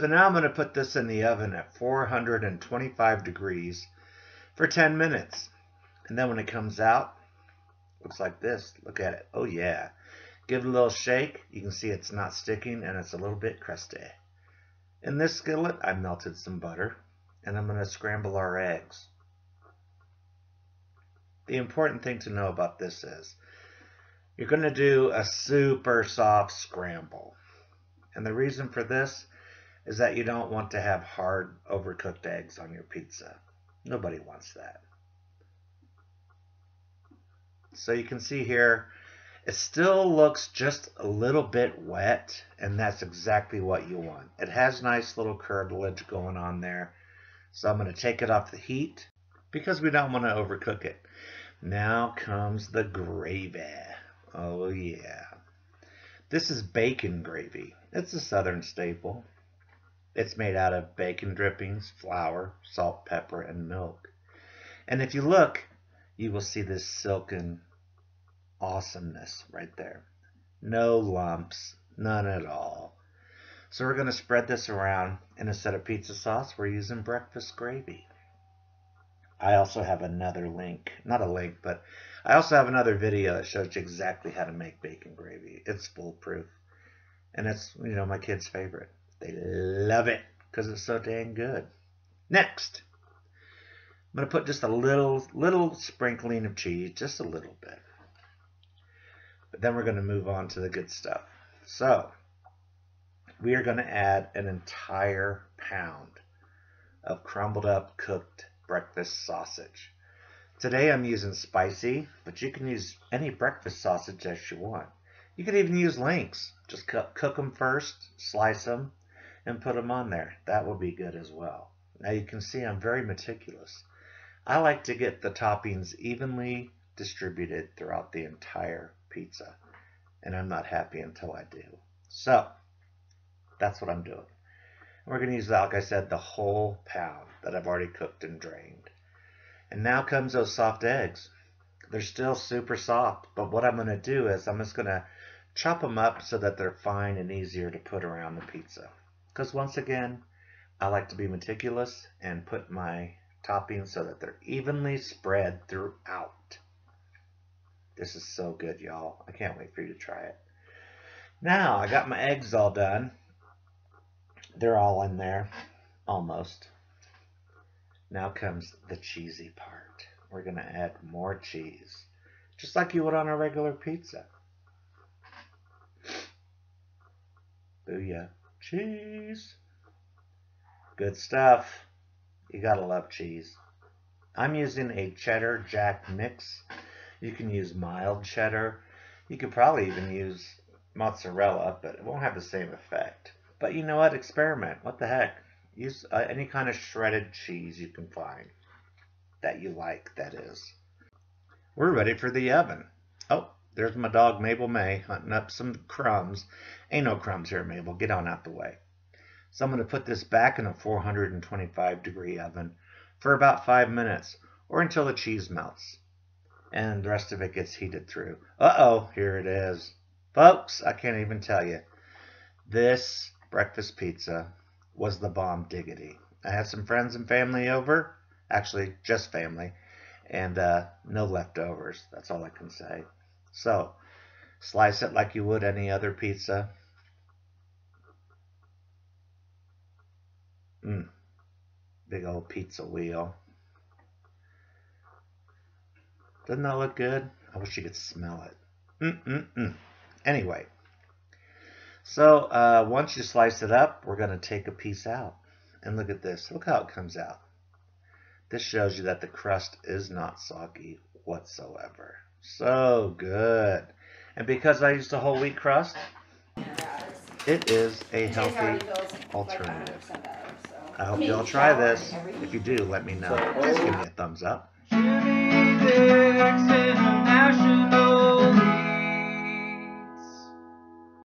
So now I'm going to put this in the oven at 425 degrees for 10 minutes. And then when it comes out, looks like this. Look at it. Oh yeah. Give it a little shake. You can see it's not sticking and it's a little bit crusty. In this skillet, I melted some butter and I'm going to scramble our eggs. The important thing to know about this is you're going to do a super soft scramble. And the reason for this is that you don't want to have hard, overcooked eggs on your pizza. Nobody wants that. So you can see here, it still looks just a little bit wet, and that's exactly what you want. It has nice little curtilage going on there. So I'm going to take it off the heat because we don't want to overcook it. Now comes the gravy. Oh yeah. This is bacon gravy. It's a southern staple. It's made out of bacon drippings, flour, salt, pepper, and milk. And if you look, you will see this silken awesomeness right there. No lumps, none at all. So we're going to spread this around, and instead of pizza sauce, we're using breakfast gravy. I also have another link, not a link, but I also have another video that shows you exactly how to make bacon gravy. It's foolproof. And it's, you know, my kids' favorite. They love it because it's so dang good. Next, I'm going to put just a little sprinkling of cheese, just a little bit. But then we're going to move on to the good stuff. So, we are going to add an entire pound of crumbled up cooked breakfast sausage. Today I'm using spicy, but you can use any breakfast sausage that you want. You could even use links. Just cook them first, slice them, and put them on there. That will be good as well. Now you can see I'm very meticulous. I like to get the toppings evenly distributed throughout the entire pizza, and I'm not happy until I do. So that's what I'm doing. We're going to use, like I said, the whole pound that I've already cooked and drained. And now comes those soft eggs. They're still super soft, but what I'm going to do is I'm just going to chop them up so that they're fine and easier to put around the pizza. Because once again, I like to be meticulous and put my toppings so that they're evenly spread throughout. This is so good, y'all. I can't wait for you to try it. Now, I got my eggs all done. They're all in there, almost. Now comes the cheesy part. We're going to add more cheese, just like you would on a regular pizza. Booyah. Cheese. Good stuff. You gotta love cheese. I'm using a cheddar jack mix. You can use mild cheddar. You could probably even use mozzarella, but it won't have the same effect. But you know what? Experiment. What the heck? Use any kind of shredded cheese you can find that you like, that is. We're ready for the oven. Oh, there's my dog Mabel May hunting up some crumbs. Ain't no crumbs here, Mabel. Get on out the way. So I'm going to put this back in a 425 degree oven for about 5 minutes or until the cheese melts and the rest of it gets heated through. Uh-oh, here it is. Folks, I can't even tell you. This breakfast pizza was the bomb diggity. I had some friends and family over, actually just family, and no leftovers. That's all I can say. So, slice it like you would any other pizza. Big old pizza wheel. Doesn't that look good? I wish you could smell it. Anyway, so once you slice it up, we're going to take a piece out. And look at this. Look how it comes out. This shows you that the crust is not soggy whatsoever. So good. And because I used the whole wheat crust, it is a healthy alternative. I hope you all try this. If you do, let me know. Just give me a thumbs up.